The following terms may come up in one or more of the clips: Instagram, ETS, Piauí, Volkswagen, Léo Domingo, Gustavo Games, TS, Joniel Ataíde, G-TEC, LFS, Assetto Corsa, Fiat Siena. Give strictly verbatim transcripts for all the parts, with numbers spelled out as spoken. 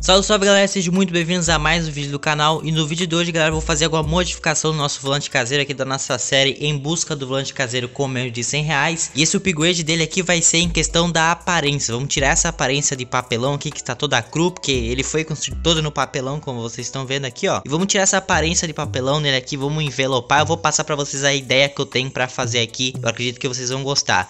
Salve, salve galera, sejam muito bem-vindos a mais um vídeo do canal. E no vídeo de hoje, galera, eu vou fazer alguma modificação no nosso volante caseiro aqui da nossa série Em Busca do Volante Caseiro com menos de cem reais. E esse upgrade dele aqui vai ser em questão da aparência. Vamos tirar essa aparência de papelão aqui que está toda cru, porque ele foi construído todo no papelão, como vocês estão vendo aqui, ó. E vamos tirar essa aparência de papelão nele aqui, vamos envelopar. Eu vou passar para vocês a ideia que eu tenho para fazer aqui. Eu acredito que vocês vão gostar.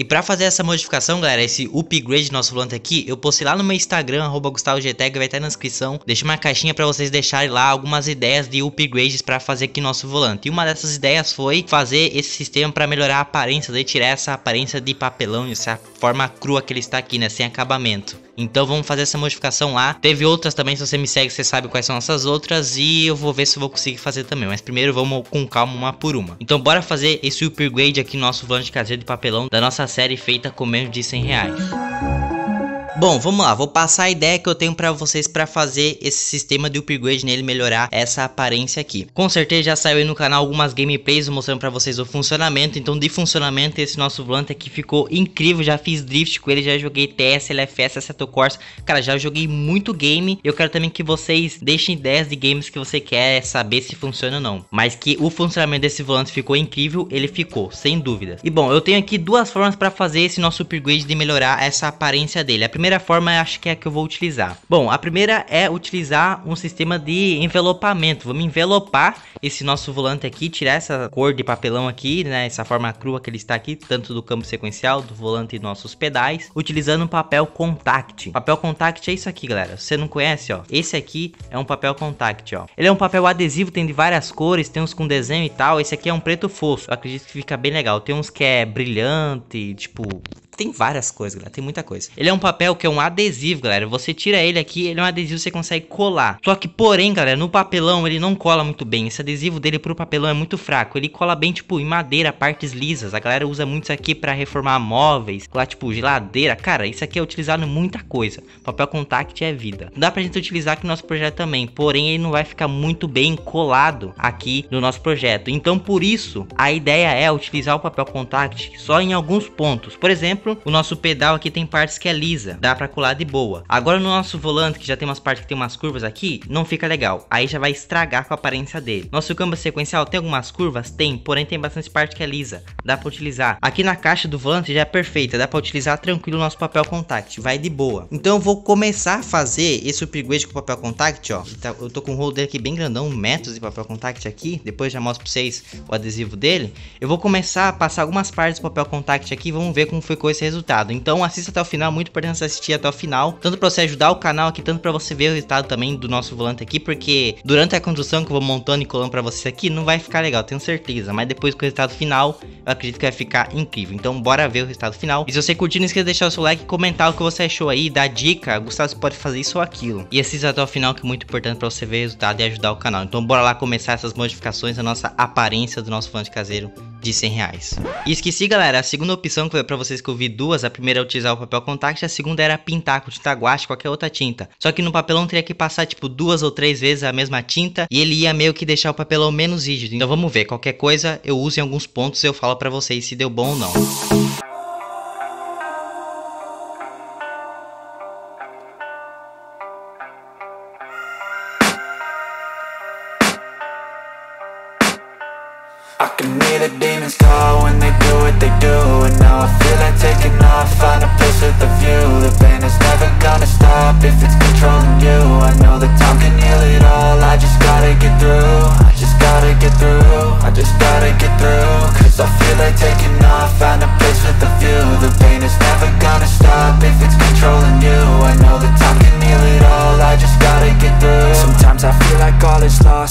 E pra fazer essa modificação, galera, esse upgrade do nosso volante aqui, eu postei lá no meu Instagram, arroba Gustavo G-TEC, vai estar na descrição. Deixei uma caixinha pra vocês deixarem lá algumas ideias de upgrades pra fazer aqui no nosso volante. E uma dessas ideias foi fazer esse sistema pra melhorar a aparência, daí tirar essa aparência de papelão, essa forma crua que ele está aqui, né, sem acabamento. Então vamos fazer essa modificação lá. Teve outras também, se você me segue, você sabe quais são essas outras. E eu vou ver se eu vou conseguir fazer também. Mas primeiro vamos com calma uma por uma. Então bora fazer esse upgrade aqui no nosso volante caseiro de papelão da nossa série feita com menos de cem reais. Bom, vamos lá, vou passar a ideia que eu tenho pra vocês pra fazer esse sistema de upgrade nele, melhorar essa aparência aqui. Com certeza já saiu aí no canal algumas gameplays mostrando pra vocês o funcionamento. Então de funcionamento esse nosso volante aqui ficou incrível, já fiz drift com ele, já joguei T S, L F S, Assetto Corsa. Cara, já joguei muito game. Eu quero também que vocês deixem ideias de games que você quer saber se funciona ou não. Mas que o funcionamento desse volante ficou incrível, ele ficou, sem dúvida. E bom, eu tenho aqui duas formas pra fazer esse nosso upgrade de melhorar essa aparência dele. A primeira primeira forma acho que é a que eu vou utilizar. Bom, a primeira é utilizar um sistema de envelopamento. Vamos envelopar esse nosso volante aqui, tirar essa cor de papelão aqui, né, essa forma crua que ele está aqui, tanto do campo sequencial, do volante e nossos pedais, utilizando um papel contact. Papel contact é isso aqui, galera. Se você não conhece, ó, esse aqui é um papel contact, ó. Ele é um papel adesivo, tem de várias cores, tem uns com desenho e tal. Esse aqui é um preto fosco, eu acredito que fica bem legal. Tem uns que é brilhante, tipo... Tem várias coisas, galera, tem muita coisa. Ele é um papel que é um adesivo, galera. Você tira ele aqui, ele é um adesivo, você consegue colar. Só que, porém, galera, no papelão ele não cola muito bem. Esse adesivo dele pro papelão é muito fraco. Ele cola bem, tipo, em madeira, partes lisas. A galera usa muito isso aqui pra reformar móveis, lá, tipo, geladeira. Cara, isso aqui é utilizado em muita coisa. Papel contact é vida. Dá pra gente utilizar aqui no nosso projeto também. Porém, ele não vai ficar muito bem colado aqui no nosso projeto. Então, por isso, a ideia é utilizar o papel contact só em alguns pontos. Por exemplo, o nosso pedal aqui tem partes que é lisa, dá pra colar de boa. Agora no nosso volante, que já tem umas partes que tem umas curvas aqui, não fica legal, aí já vai estragar com a aparência dele. Nosso câmbio sequencial tem algumas curvas? Tem, porém tem bastante parte que é lisa, dá pra utilizar. Aqui na caixa do volante já é perfeita, dá pra utilizar tranquilo o nosso papel contact, vai de boa. Então eu vou começar a fazer esse upgrade com papel contact, ó. Eu tô com um holder aqui bem grandão, metros de papel contact aqui, depois já mostro pra vocês o adesivo dele. Eu vou começar a passar algumas partes do papel contact aqui, vamos ver como ficou esse resultado. Então assista até o final, muito importante assistir até o final, tanto para você ajudar o canal aqui, tanto para você ver o resultado também do nosso volante aqui, porque durante a construção que eu vou montando e colando para vocês aqui, não vai ficar legal, tenho certeza, mas depois com o resultado final, eu acredito que vai ficar incrível. Então bora ver o resultado final. E se você curtir, não esqueça de deixar o seu like, comentar o que você achou aí, dar dica, Gustavo, você pode fazer isso ou aquilo. E assista até o final, que é muito importante para você ver o resultado e ajudar o canal. Então bora lá começar essas modificações da nossa aparência do nosso volante caseiro de cem reais. E esqueci, galera, a segunda opção que foi para vocês que eu vi duas, a primeira é utilizar o papel contact, a segunda era pintar com tinta guache, qualquer outra tinta. Só que no papelão teria que passar tipo duas ou três vezes a mesma tinta e ele ia meio que deixar o papelão menos rígido. Então vamos ver, qualquer coisa eu uso em alguns pontos e eu falo pra vocês se deu bom ou não.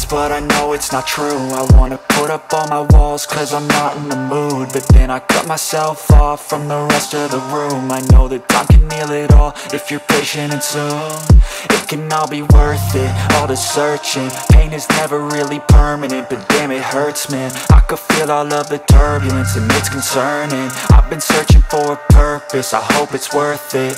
But I know it's not true. I wanna put up all my walls cause I'm not in the mood, but then I cut myself off from the rest of the room. I know that time can heal it all if you're patient and soon it can all be worth it, all the searching. Pain is never really permanent, but damn it hurts, man. I could feel all of the turbulence and it's concerning. I've been searching for a purpose, I hope it's worth it.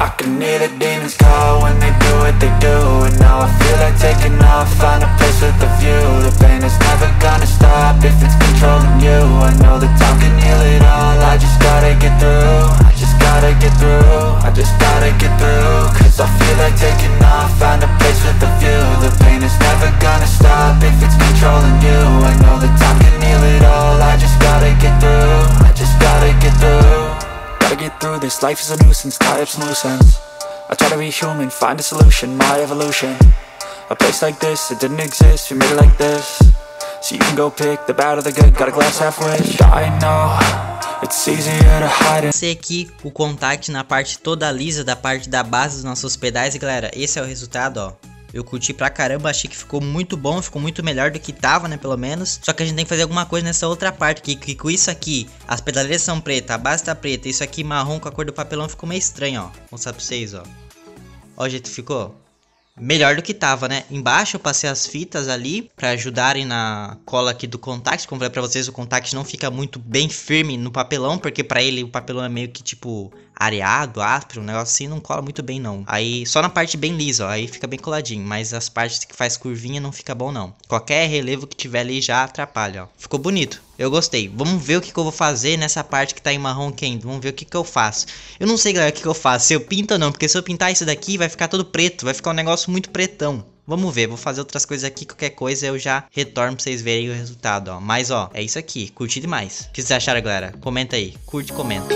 I can hear the demons call when they do what they do. And now I feel like taking off, find a place with a view. The pain is never gonna stop if it's controlling you. I know that time can heal it all, I just gotta get through. I just gotta get through, I just gotta get through. Cause I feel like taking off, find a place with a view. The pain is never gonna stop if it's controlling you. I know that time can heal it all, I just gotta get through. I just gotta get through. Gotta get through this, life is a nuisance, tie up some loose ends. I try to be human, find a solution, my evolution. A place like this, it didn't exist, we made it like this. So you can go pick the bad or the good, got a glass halfway. I know, it's easier to hide it. Passei aqui o contact na parte toda lisa da parte da base dos nossos pedais e galera, esse é o resultado, ó. Eu curti pra caramba, achei que ficou muito bom, ficou muito melhor do que tava, né, pelo menos. Só que a gente tem que fazer alguma coisa nessa outra parte, que, que com isso aqui, as pedaleiras são pretas, a base tá preta, isso aqui marrom com a cor do papelão ficou meio estranho, ó. Vou mostrar pra vocês, ó. Ó o jeito que ficou. Melhor do que tava, né? Embaixo eu passei as fitas ali pra ajudarem na cola aqui do contact. Como eu falei pra vocês, o contact não fica muito bem firme no papelão, porque pra ele o papelão é meio que tipo areado, áspero, um negócio assim, não cola muito bem não. Aí só na parte bem lisa, ó, aí fica bem coladinho, mas as partes que faz curvinha não fica bom não. Qualquer relevo que tiver ali já atrapalha, ó. Ficou bonito. Eu gostei. Vamos ver o que, que eu vou fazer nessa parte que tá em marrom quente. Vamos ver o que, que eu faço. Eu não sei, galera, o que, que eu faço. Se eu pinto ou não. Porque se eu pintar isso daqui, vai ficar todo preto. Vai ficar um negócio muito pretão. Vamos ver. Vou fazer outras coisas aqui. Qualquer coisa eu já retorno pra vocês verem o resultado, ó. Mas, ó, é isso aqui. Curti demais. O que vocês acharam, galera? Comenta aí. Curte, comenta.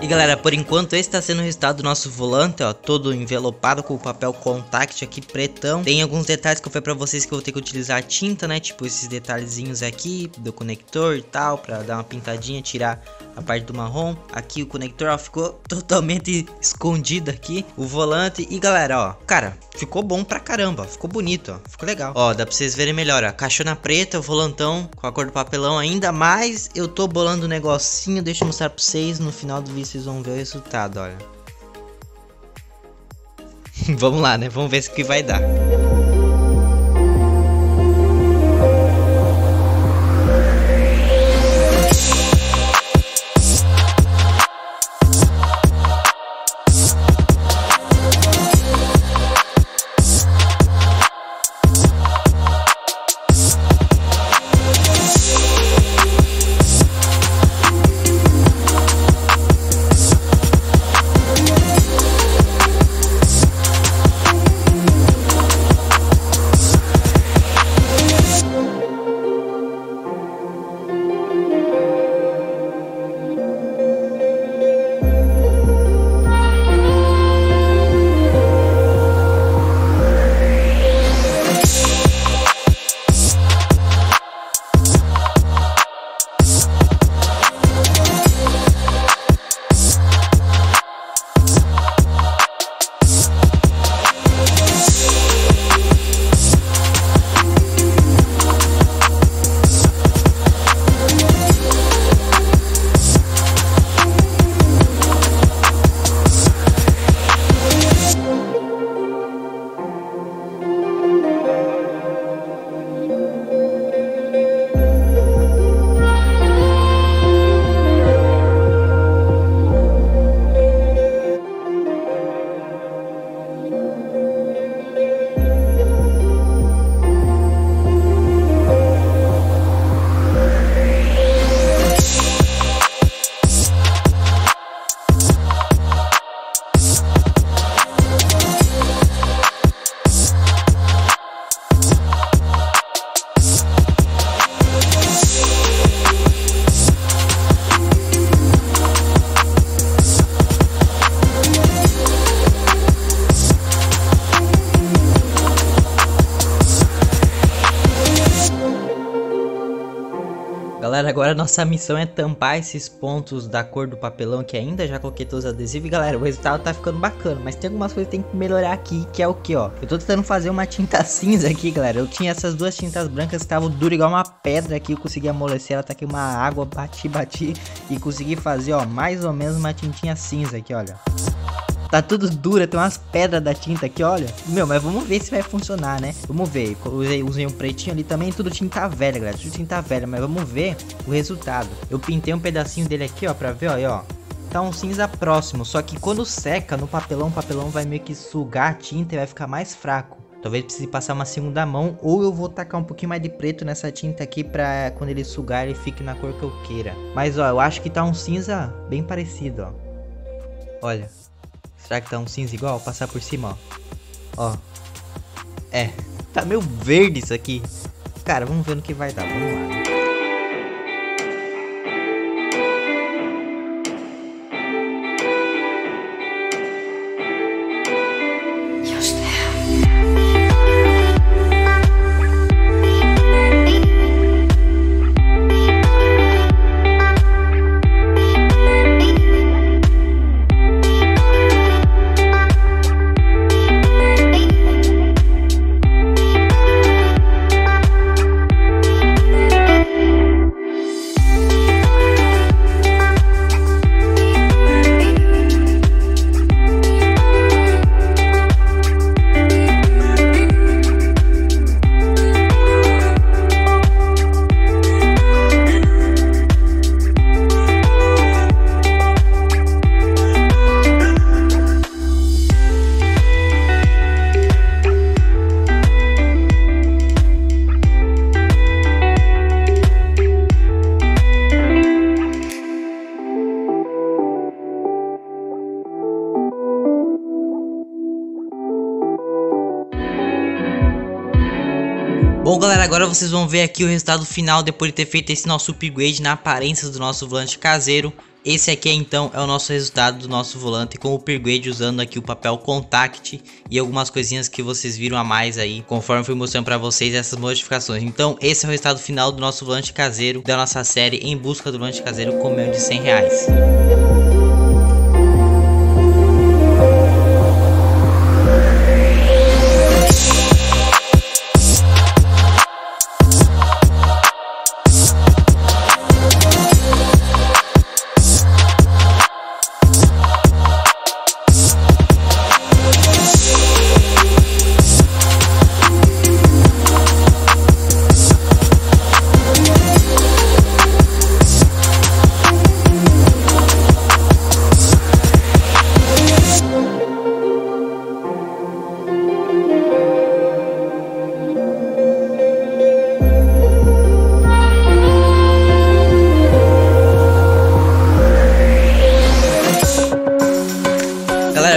E galera, por enquanto esse tá sendo o resultado do nosso volante, ó, todo envelopado com o papel contact aqui pretão. Tem alguns detalhes que eu falei pra vocês que eu vou ter que utilizar a tinta, né, tipo esses detalhezinhos aqui do conector e tal, pra dar uma pintadinha, tirar a parte do marrom. Aqui o conector, ó, ficou totalmente escondido aqui, o volante. E galera, ó, cara, ficou bom pra caramba, ó, ficou bonito, ó, ficou legal. Ó, dá pra vocês verem melhor, ó, caixona preta, o volantão com a cor do papelão ainda, mas eu tô bolando um negocinho, deixa eu mostrar pra vocês no final do vídeo. Vocês vão ver o resultado, olha. Vamos lá, né? Vamos ver se que vai dar. galera, agora nossa missão é tampar esses pontos da cor do papelão que ainda já coloquei todos os adesivos. E galera, o resultado tá ficando bacana, mas tem algumas coisas que tem que melhorar aqui, que é o que, ó. Eu tô tentando fazer uma tinta cinza aqui, galera. Eu tinha essas duas tintas brancas que estavam duras igual uma pedra aqui. Eu consegui amolecer ela, tá aqui uma água, bati, bati e consegui fazer, ó, mais ou menos uma tintinha cinza aqui, olha. Tá tudo dura, tem umas pedras da tinta aqui, olha. Meu, mas vamos ver se vai funcionar, né? Vamos ver. Usei, usei um pretinho ali também, tudo tinta velha, galera. Tudo tinta velha, mas vamos ver o resultado. Eu pintei um pedacinho dele aqui, ó, pra ver, ó, aí, ó. Tá um cinza próximo, só que quando seca no papelão, o papelão vai meio que sugar a tinta e vai ficar mais fraco. Talvez precise passar uma segunda mão, ou eu vou tacar um pouquinho mais de preto nessa tinta aqui pra quando ele sugar ele fique na cor que eu queira. Mas, ó, eu acho que tá um cinza bem parecido, ó. Olha. Será que tá um cinza igual? Vou passar por cima, ó. Ó. É. Tá meio verde isso aqui. Cara, vamos ver no que vai dar. Vamos lá. Bom galera, agora vocês vão ver aqui o resultado final depois de ter feito esse nosso upgrade na aparência do nosso volante caseiro. Esse aqui então é o nosso resultado do nosso volante com o upgrade usando aqui o papel contact e algumas coisinhas que vocês viram a mais aí conforme eu fui mostrando pra vocês essas modificações. Então esse é o resultado final do nosso volante caseiro, da nossa série em busca do volante caseiro com menos de cem reais.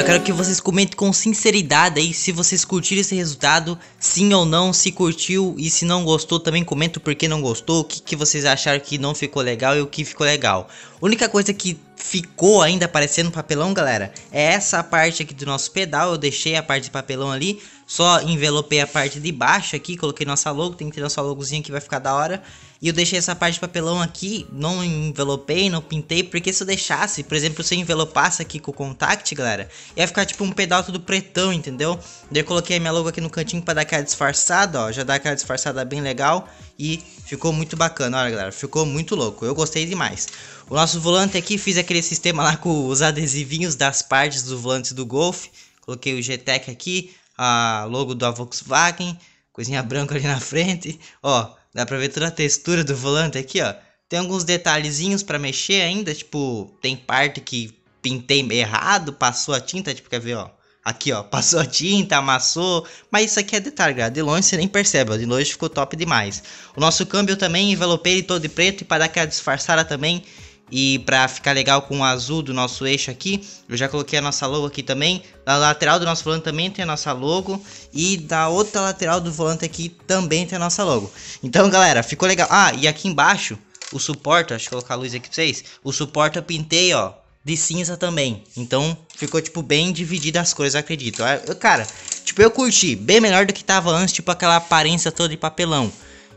Quero que vocês comentem com sinceridade aí se vocês curtiram esse resultado, sim ou não, se curtiu, e se não gostou também comenta o porquê não gostou, o que, que vocês acharam que não ficou legal e o que ficou legal. A única coisa que ficou ainda aparecendo no papelão, galera, é essa parte aqui do nosso pedal. Eu deixei a parte de papelão ali, só envelopei a parte de baixo aqui, coloquei nossa logo, tem que ter nossa logozinha que vai ficar da hora. E eu deixei essa parte de papelão aqui, não envelopei, não pintei, porque se eu deixasse, por exemplo, se eu envelopasse aqui com o contact, galera, ia ficar tipo um pedal todo pretão, entendeu? Daí eu coloquei a minha logo aqui no cantinho pra dar aquela disfarçada, ó, já dá aquela disfarçada bem legal e ficou muito bacana, olha galera, ficou muito louco, eu gostei demais. O nosso volante aqui, fiz aquele sistema lá com os adesivinhos das partes do volante do Golf, coloquei o G-T E C aqui, a logo da Volkswagen, coisinha branca ali na frente, ó. Dá pra ver toda a textura do volante aqui, ó. Tem alguns detalhezinhos pra mexer ainda, tipo, tem parte que pintei errado, passou a tinta, tipo, quer ver, ó. Aqui, ó, passou a tinta, amassou, mas isso aqui é detalhe, galera. De longe você nem percebe, ó. De longe ficou top demais. O nosso câmbio também, envelopei ele todo de preto e pra dar aquela disfarçada também. E pra ficar legal com o azul do nosso eixo aqui, eu já coloquei a nossa logo aqui também. Na lateral do nosso volante também tem a nossa logo. E da outra lateral do volante aqui também tem a nossa logo. Então galera, ficou legal. Ah, e aqui embaixo, o suporte, deixa eu colocar a luz aqui pra vocês. O suporte eu pintei, ó, de cinza também. Então ficou tipo bem dividida as cores, eu acredito. Eu, cara, tipo eu curti, bem melhor do que tava antes, tipo aquela aparência toda de papelão.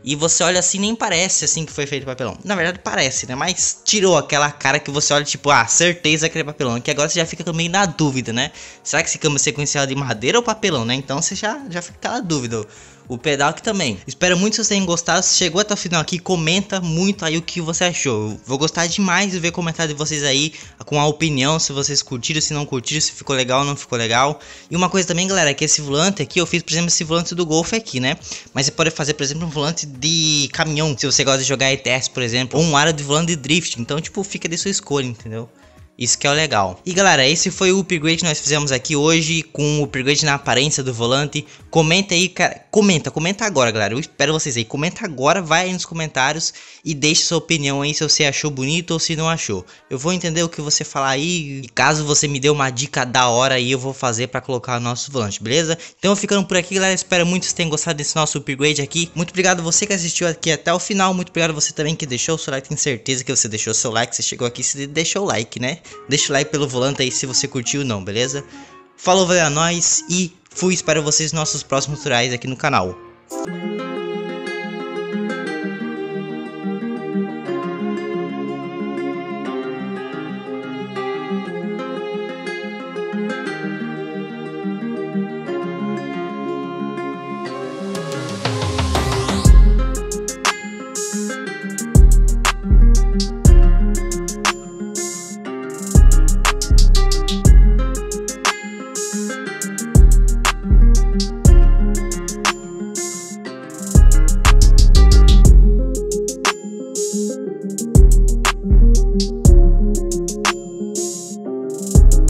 e você olha assim, nem parece assim que foi feito papelão. Na verdade parece, né? Mas tirou aquela cara que você olha tipo, ah, certeza que é papelão. Que agora você já fica meio na dúvida, né? Será que esse câmbio sequencial é de madeira ou papelão, né? Então você já, já fica na dúvida. O pedal aqui também. Espero muito que vocês tenham gostado. Se chegou até o final aqui, comenta muito aí o que você achou. Eu vou gostar demais de ver comentário de vocês aí, com a opinião, se vocês curtiram, se não curtiram, se ficou legal ou não ficou legal. E uma coisa também, galera, é que esse volante aqui, eu fiz, por exemplo, esse volante do Golf aqui, né? Mas você pode fazer, por exemplo, um volante de caminhão, se você gosta de jogar E T S, por exemplo, ou um aro de volante de drift. Então, tipo, fica de sua escolha, entendeu? Isso que é o legal. E galera, esse foi o upgrade que nós fizemos aqui hoje, com o upgrade na aparência do volante. Comenta aí, cara, comenta, comenta agora, galera, eu espero vocês aí, comenta agora, vai aí nos comentários e deixe sua opinião aí, se você achou bonito ou se não achou. Eu vou entender o que você falar aí, e caso você me dê uma dica da hora aí, eu vou fazer pra colocar o nosso volante, beleza? Então ficando por aqui, galera, espero muito que vocês tenham gostado desse nosso upgrade aqui. Muito obrigado você que assistiu aqui até o final, muito obrigado você também que deixou o seu like, tenho certeza que você deixou o seu like, você chegou aqui e deixou o like, né? Deixa o like pelo volante aí se você curtiu ou não, beleza? Falou, valeu a nós e fui, espero vocês nos nossos próximos tutoriais aqui no canal.